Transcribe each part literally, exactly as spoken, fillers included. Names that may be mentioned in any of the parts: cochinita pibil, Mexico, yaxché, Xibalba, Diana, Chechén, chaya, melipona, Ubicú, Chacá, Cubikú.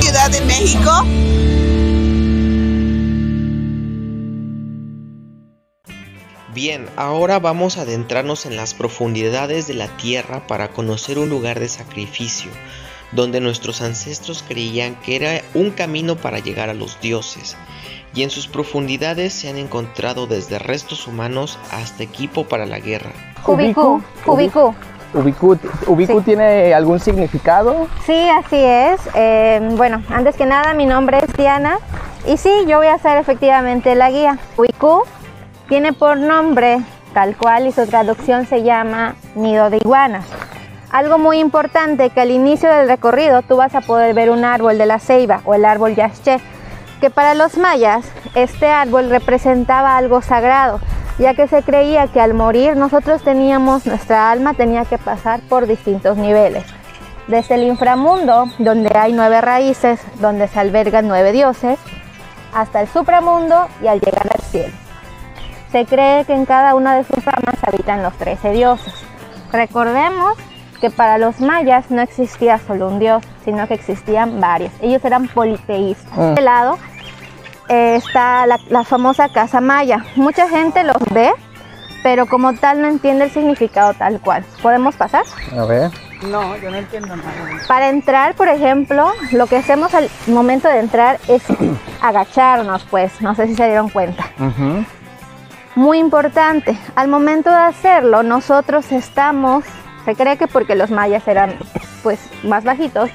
Ciudad de México. Bien, ahora vamos a adentrarnos en las profundidades de la tierra para conocer un lugar de sacrificio, donde nuestros ancestros creían que era un camino para llegar a los dioses, y en sus profundidades se han encontrado desde restos humanos hasta equipo para la guerra. Cubikú, Cubikú. Ubicú, Ubicú sí. ¿Tiene algún significado? Sí, así es. Eh, bueno, antes que nada, mi nombre es Diana y sí, yo voy a ser efectivamente la guía. Ubicú tiene por nombre tal cual y su traducción se llama nido de iguanas. Algo muy importante, que al inicio del recorrido tú vas a poder ver un árbol de la ceiba o el árbol yaxché, que para los mayas este árbol representaba algo sagrado, ya que se creía que al morir nosotros teníamos, nuestra alma tenía que pasar por distintos niveles. Desde el inframundo, donde hay nueve raíces, donde se albergan nueve dioses, hasta el supramundo y al llegar al cielo. Se cree que en cada una de sus ramas habitan los trece dioses. Recordemos que para los mayas no existía solo un dios, sino que existían varios. Ellos eran politeístas. Mm. De este lado, Eh, está la, la famosa casa maya. Mucha gente los ve, pero como tal no entiende el significado tal cual. ¿Podemos pasar? A ver. No, yo no entiendo nada. Para entrar, por ejemplo, lo que hacemos al momento de entrar es agacharnos, pues. No sé si se dieron cuenta. Uh-huh. Muy importante. Al momento de hacerlo, nosotros estamos... Se cree que porque los mayas eran, pues, más bajitos,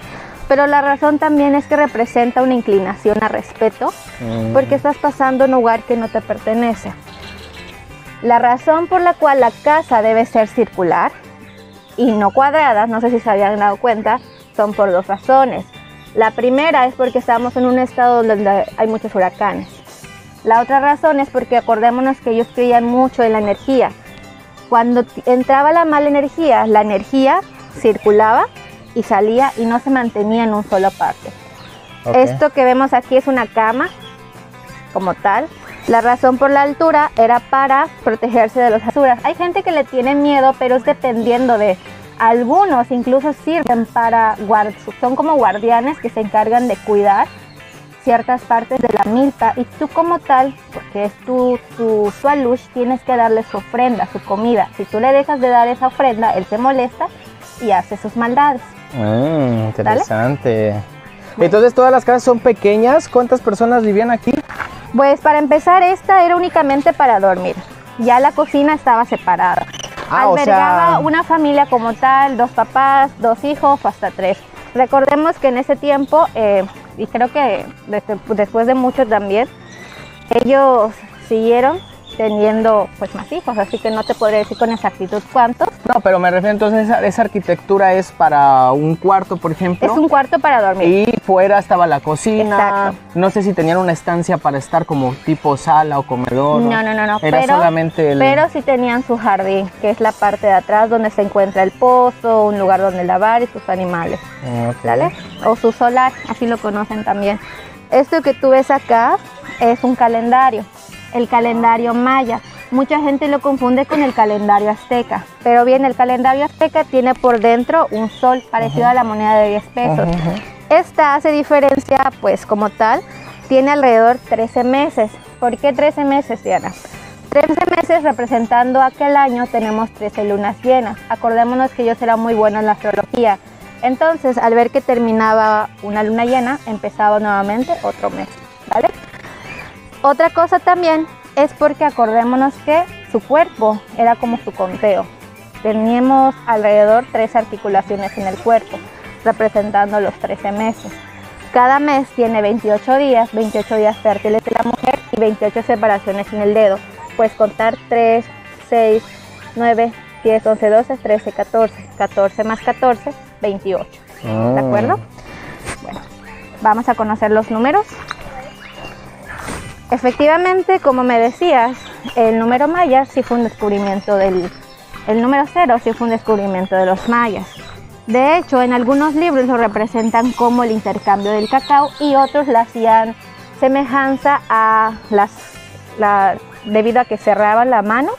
pero la razón también es que representa una inclinación a respeto, porque estás pasando en un lugar que no te pertenece. La razón por la cual la casa debe ser circular y no cuadrada, no sé si se habían dado cuenta, son por dos razones. La primera es porque estamos en un estado donde hay muchos huracanes. La otra razón es porque acordémonos que ellos creían mucho en la energía. Cuando entraba la mala energía, la energía circulaba y salía y no se mantenía en un solo parte. Okay. Esto que vemos aquí es una cama como tal. La razón por la altura era para protegerse de las basuras. Hay gente que le tiene miedo, pero es dependiendo de... Algunos incluso sirven para... Guard... Son como guardianes que se encargan de cuidar ciertas partes de la milpa. Y tú como tal, porque es tu, tu sualush, tienes que darle su ofrenda, su comida. Si tú le dejas de dar esa ofrenda, él se molesta y hace sus maldades. Mm, interesante. ¿Vale? Entonces, ¿todas las casas son pequeñas? ¿Cuántas personas vivían aquí? Pues para empezar, esta era únicamente para dormir. Ya la cocina estaba separada. Ah, albergaba, o sea... una familia como tal, dos papás, dos hijos, hasta tres. Recordemos que en ese tiempo, eh, y creo que desde, después de mucho también, ellos siguieron teniendo, pues, más hijos, así que no te podré decir con exactitud cuántos. No, pero me refiero entonces, a esa arquitectura es para un cuarto, por ejemplo. Es un cuarto para dormir. Y fuera estaba la cocina. Exacto. No sé si tenían una estancia para estar como tipo sala o comedor. No, no, no, no. Era pero, solamente el... Pero sí tenían su jardín, que es la parte de atrás donde se encuentra el pozo, un lugar donde lavar y sus animales. Okay. ¿Vale? O su solar, así lo conocen también. Esto que tú ves acá es un calendario. El calendario maya. Mucha gente lo confunde con el calendario azteca, pero bien, el calendario azteca tiene por dentro un sol parecido uh-huh. a la moneda de diez pesos. Uh-huh. Esta hace diferencia, pues, como tal, tiene alrededor trece meses. ¿Por qué trece meses, Diana? trece meses representando aquel año tenemos trece lunas llenas. Acordémonos que ellos eran muy buenos en la astrología. Entonces, al ver que terminaba una luna llena, empezaba nuevamente otro mes, ¿vale? Otra cosa también es porque acordémonos que su cuerpo era como su conteo. Teníamos alrededor tres articulaciones en el cuerpo, representando los trece meses. Cada mes tiene veintiocho días, veintiocho días fértiles de la mujer y veintiocho separaciones en el dedo. Puedes contar tres, seis, nueve, diez, once, doce, trece, catorce. catorce más catorce, veintiocho. Mm. ¿De acuerdo? Bueno, vamos a conocer los números. Efectivamente, como me decías, el número maya sí fue un descubrimiento del... El número cero sí fue un descubrimiento de los mayas. De hecho, en algunos libros lo representan como el intercambio del cacao y otros le hacían semejanza a las... La, debido a que cerraban la mano,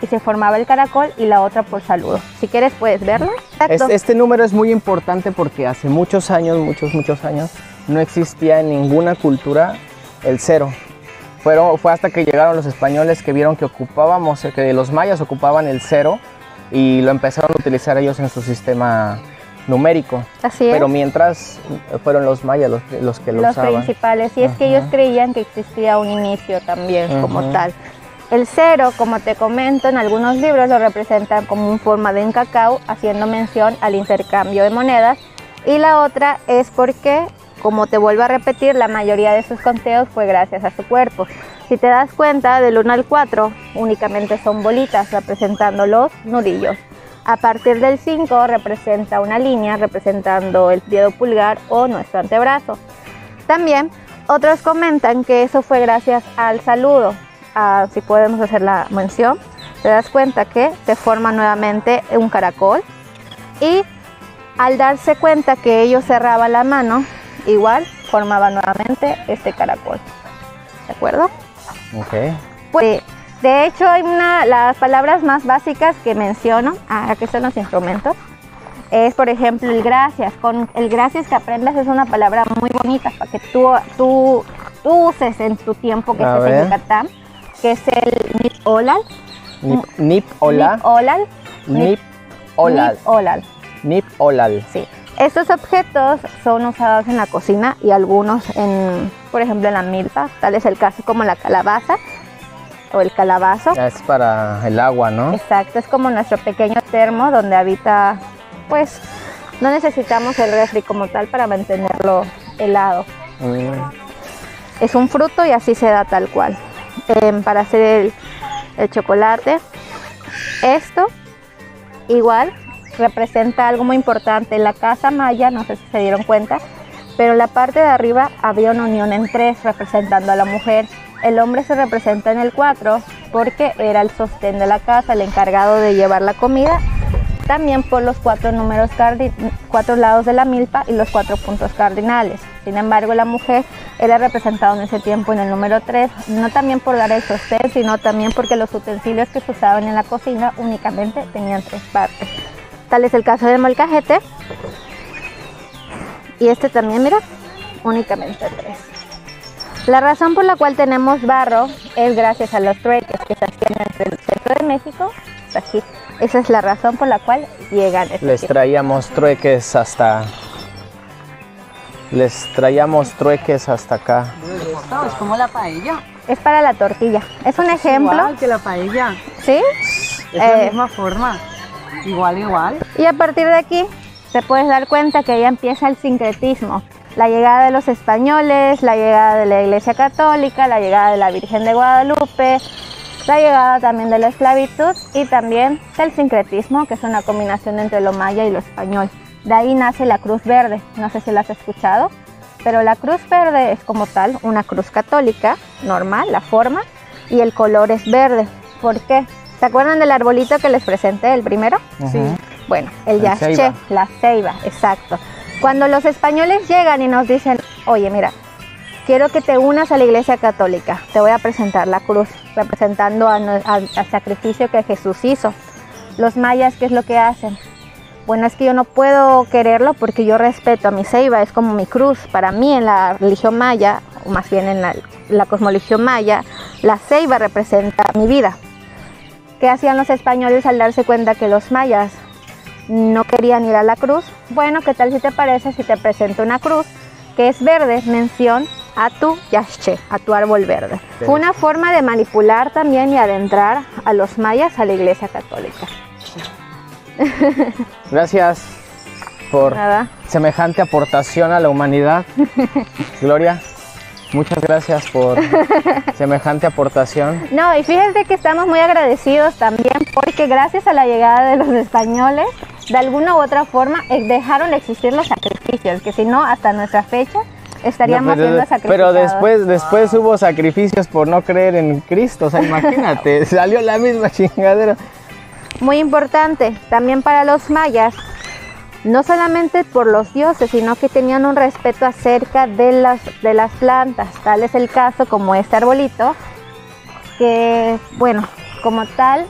y se formaba el caracol y la otra por saludo. Si quieres puedes verla. Es, este número es muy importante porque hace muchos años, muchos, muchos años, no existía en ninguna cultura el cero. Fueron, fue hasta que llegaron los españoles que vieron que ocupábamos, que los mayas ocupaban el cero y lo empezaron a utilizar ellos en su sistema numérico. Así es. Pero mientras fueron los mayas los, los que lo los usaban. Los principales, y es Ajá. que ellos creían que existía un inicio también Ajá. como tal. El cero, como te comento, en algunos libros lo representan como una forma de un cacao, haciendo mención al intercambio de monedas. Y la otra es porque, como te vuelvo a repetir, la mayoría de sus conteos fue gracias a su cuerpo. Si te das cuenta, del uno al cuatro únicamente son bolitas representando los nudillos. A partir del cinco representa una línea representando el dedo pulgar o nuestro antebrazo. También otros comentan que eso fue gracias al saludo. Ah, si podemos hacer la mención, te das cuenta que se forma nuevamente un caracol. Y al darse cuenta que ellos cerraban la mano, igual formaba nuevamente este caracol, ¿de acuerdo? Ok. Pues, de hecho, hay una, las palabras más básicas que menciono, ah, que son los instrumentos, es por ejemplo el gracias. Con el gracias que aprendas es una palabra muy bonita para que tú, tú, tú uses en tu tiempo que estés en Yucatán, que es el nip olal. Nip, nip olal. Nip olal. Nip olal. Nip olal. Nip olal. Sí. Estos objetos son usados en la cocina y algunos, en, por ejemplo, en la milpa, tal es el caso como la calabaza o el calabazo. Es para el agua, ¿no? Exacto, es como nuestro pequeño termo donde habita, pues, no necesitamos el refri como tal para mantenerlo helado. Mm. Es un fruto y así se da tal cual. Eh, para hacer el, el chocolate, esto igual representa algo muy importante. En la casa maya, no sé si se dieron cuenta, pero en la parte de arriba había una unión en tres representando a la mujer. El hombre se representa en el cuatro porque era el sostén de la casa, el encargado de llevar la comida. También por los cuatro números, cuatro lados de la milpa y los cuatro puntos cardinales. Sin embargo, la mujer era representada en ese tiempo en el número tres, no también por dar el sostén, sino también porque los utensilios que se usaban en la cocina únicamente tenían tres partes. Tal es el caso del molcajete, y este también, mira, únicamente tres. La razón por la cual tenemos barro es gracias a los trueques que se hacían entre el centro de México hasta aquí. Esa es la razón por la cual llegan. Este les tiempo. traíamos trueques hasta... Les traíamos trueques hasta acá. Esto es como la paella. Es para la tortilla. Es un ejemplo. Igual que la paella. ¿Sí? Es la eh, misma forma. Igual, igual. Y a partir de aquí te puedes dar cuenta que ya empieza el sincretismo. La llegada de los españoles, la llegada de la Iglesia Católica, la llegada de la Virgen de Guadalupe, la llegada también de la esclavitud y también del sincretismo, que es una combinación entre lo maya y lo español. De ahí nace la Cruz Verde, no sé si la has escuchado, pero la Cruz Verde es como tal una cruz católica, normal, la forma, y el color es verde. ¿Por qué? ¿Se acuerdan del arbolito que les presenté, el primero? Sí. Bueno, el yaxché, la ceiba, exacto. Cuando los españoles llegan y nos dicen, oye, mira, quiero que te unas a la Iglesia Católica, te voy a presentar la cruz, representando al sacrificio que Jesús hizo. Los mayas, ¿qué es lo que hacen? Bueno, es que yo no puedo quererlo porque yo respeto a mi ceiba, es como mi cruz. Para mí, en la religión maya, o más bien en la, la cosmoligión maya, la ceiba representa mi vida. ¿Qué hacían los españoles al darse cuenta que los mayas no querían ir a la cruz? Bueno, ¿qué tal si te parece si te presento una cruz que es verde, mención a tu yaxché, a tu árbol verde? Fue sí. una forma de manipular también y adentrar a los mayas a la Iglesia Católica. Gracias por Nada. semejante aportación a la humanidad. Gloria. Muchas gracias por semejante aportación. No, y fíjense que estamos muy agradecidos también porque gracias a la llegada de los españoles, de alguna u otra forma, dejaron de existir los sacrificios, que si no, hasta nuestra fecha estaríamos no, siendo sacrificios. Pero después, después wow. hubo sacrificios por no creer en Cristo, o sea, imagínate, salió la misma chingadera. Muy importante, también para los mayas, no solamente por los dioses, sino que tenían un respeto acerca de las, de las plantas. Tal es el caso como este arbolito, que, bueno, como tal,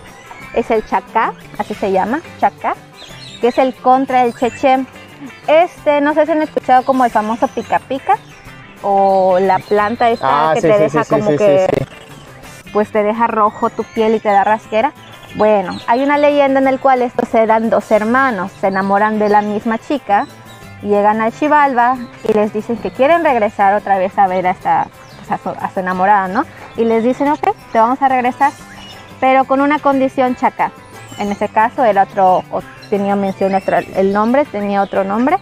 es el chacá, así se llama, chacá, que es el contra del chechén. Este, no sé si han escuchado como el famoso pica pica o la planta esta ah, que sí, te sí, deja sí, como sí, que sí, sí. pues te deja rojo tu piel y te da rasquera. Bueno, hay una leyenda en el cual estos eran dos hermanos, se enamoran de la misma chica, llegan a Xibalba y les dicen que quieren regresar otra vez a ver a, esta, pues a, su, a su enamorada, ¿no? Y les dicen, ok, te vamos a regresar, pero con una condición, chacá. En ese caso era otro, tenía mención otra, el nombre, tenía otro nombre.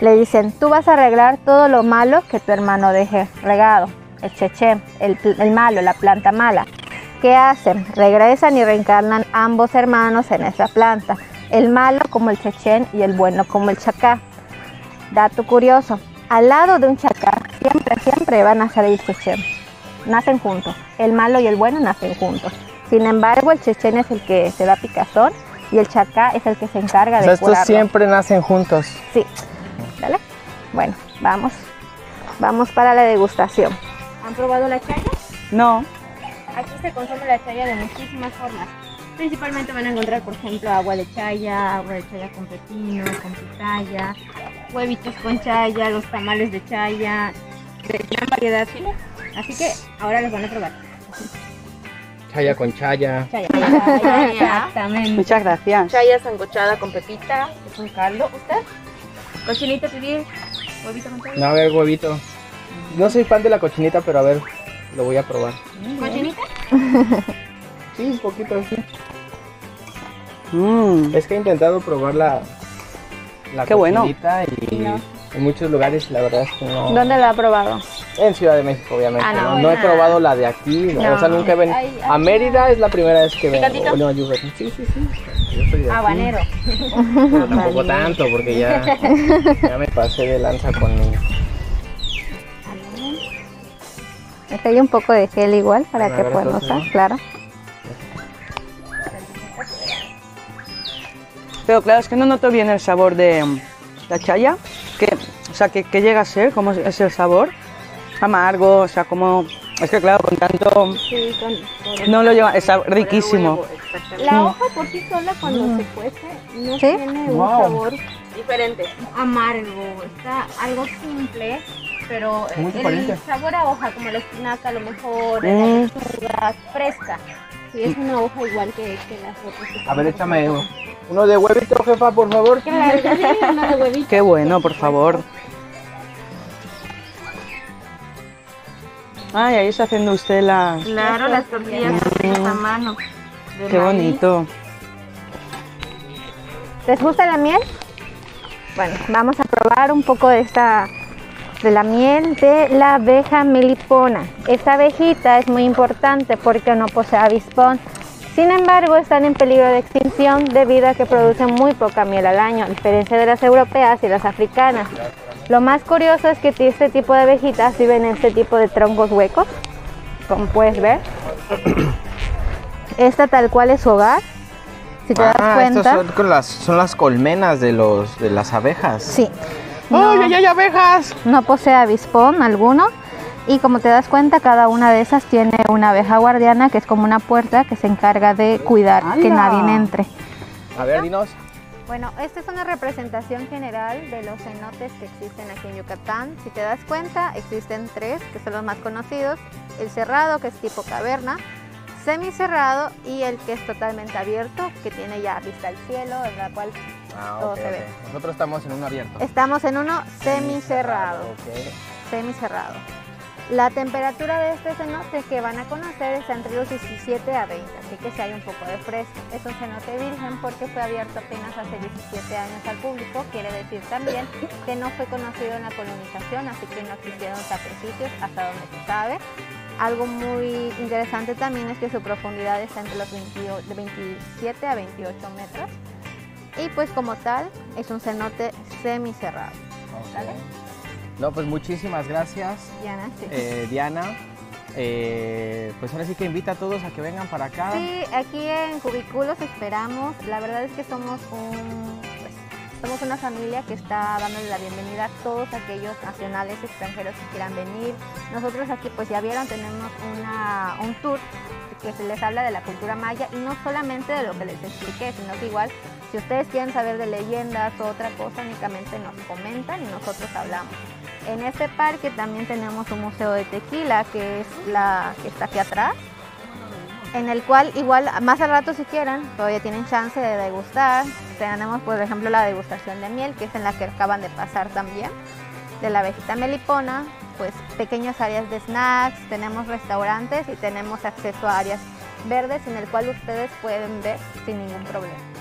Le dicen, tú vas a arreglar todo lo malo que tu hermano deje regado, el chechén, el, el malo, la planta mala. ¿Qué hacen? Regresan y reencarnan ambos hermanos en esa planta, el malo como el chechén y el bueno como el chacá. Dato curioso, al lado de un chacá siempre, siempre van a ser el chechén, nacen juntos, el malo y el bueno nacen juntos. Sin embargo, el chechén es el que se da picazón y el chacá es el que se encarga de o sea, curarlo. Estos siempre nacen juntos. Sí, ¿vale? Bueno, vamos, vamos para la degustación. ¿Han probado la chaya? No. Aquí se consume la chaya de muchísimas formas. Principalmente van a encontrar, por ejemplo, agua de chaya, agua de chaya con pepino, con pitaya, huevitos con chaya, los tamales de chaya, de gran variedad, ¿sí? Así que ahora los van a probar. Chaya con chaya. Chaya, chaya, chaya. Exactamente. Muchas gracias. Chaya sancochada con pepita, es un caldo. ¿Usted? Cochinita pibil, huevito con chaya. No, a ver, huevito. No soy fan de la cochinita, pero a ver, lo voy a probar. ¿Cochinita? Sí, un poquito así. Mm. Es que he intentado probar la, la Qué cochinita bueno. y no. en muchos lugares la verdad es que no. ¿Dónde la ha probado? En Ciudad de México, obviamente. Ah, no, no, no he probado la de aquí, no. No. o sea, nunca he venido. Ay, ay, a Mérida no. es la primera vez que vengo. No, yo... Sí, sí, sí. Yo soy de habanero. Pero tampoco tanto, porque ya, ya me pasé de lanza con mi... Aquí hay un poco de gel igual para bueno, que ver, puedan usar, sí. claro. Pero claro, es que no noto bien el sabor de la chaya, que, o sea, que, que llega a ser, cómo es el sabor, amargo, o sea, como... Es que claro, con tanto... Sí, con, con el, no lo lleva, está riquísimo. Huevo, la hoja por sí sola cuando mm. se cuece no ¿Sí? tiene wow. un sabor diferente, amargo, está algo simple. Pero Muy el diferente. sabor a hoja, como la espinaca, a lo mejor, mm. la lechuga, fresca. Sí, es una hoja igual que, que las otras. A ver, échame uno. Uno de huevito, jefa, por favor. Claro, sí, uno de huevito. Qué bueno, por favor. Ay, ahí está haciendo usted la... Claro, las tortillas mm. a mano. De Qué maíz. bonito. ¿Les gusta la miel? Bueno, vamos a probar un poco de esta... de la miel de la abeja melipona. Esta abejita es muy importante porque no posee avispón, sin embargo están en peligro de extinción debido a que producen muy poca miel al año, a diferencia de las europeas y las africanas. Lo más curioso es que este tipo de abejitas viven en este tipo de troncos huecos, como puedes ver. Esta tal cual es su hogar. Si te ah, das cuenta, estos son las, son las colmenas de, los, de las abejas. Sí. No, ¡Ay, hay abejas! No posee avispón alguno y como te das cuenta cada una de esas tiene una abeja guardiana que es como una puerta que se encarga de cuidar ¡Ala! que nadie entre. A ver, dinos. Bueno, esta es una representación general de los cenotes que existen aquí en Yucatán. Si te das cuenta existen tres que son los más conocidos, el cerrado que es tipo caverna, semicerrado y el que es totalmente abierto que tiene ya vista al cielo, en la cual ah, todo okay, se okay. ve. Nosotros estamos en uno abierto. Estamos en uno semicerrado. Okay. Semicerrado. La temperatura de este cenote que van a conocer está entre los diecisiete a veinte, así que si hay un poco de fresco. Es un cenote virgen porque fue abierto apenas hace diecisiete años al público, quiere decir también que no fue conocido en la colonización, así que no existieron sacrificios hasta donde se sabe. Algo muy interesante también es que su profundidad está entre los veintisiete a veintiocho metros y pues como tal es un cenote semicerrado. Okay. No, pues muchísimas gracias Diana. Sí. Eh, Diana eh, pues ahora sí que invita a todos a que vengan para acá. Sí, aquí en Cubikú los esperamos, la verdad es que somos un... Somos una familia que está dándole la bienvenida a todos aquellos nacionales, extranjeros que quieran venir. Nosotros aquí, pues ya vieron, tenemos una, un tour que se les habla de la cultura maya y no solamente de lo que les expliqué, sino que igual, si ustedes quieren saber de leyendas o otra cosa, únicamente nos comentan y nosotros hablamos. En este parque también tenemos un museo de tequila, que es la que está aquí atrás, en el cual igual más al rato si quieren, todavía tienen chance de degustar. Tenemos por ejemplo la degustación de miel, que es en la que acaban de pasar también, de la abejita melipona, pues pequeñas áreas de snacks, tenemos restaurantes y tenemos acceso a áreas verdes en el cual ustedes pueden ver sin ningún problema.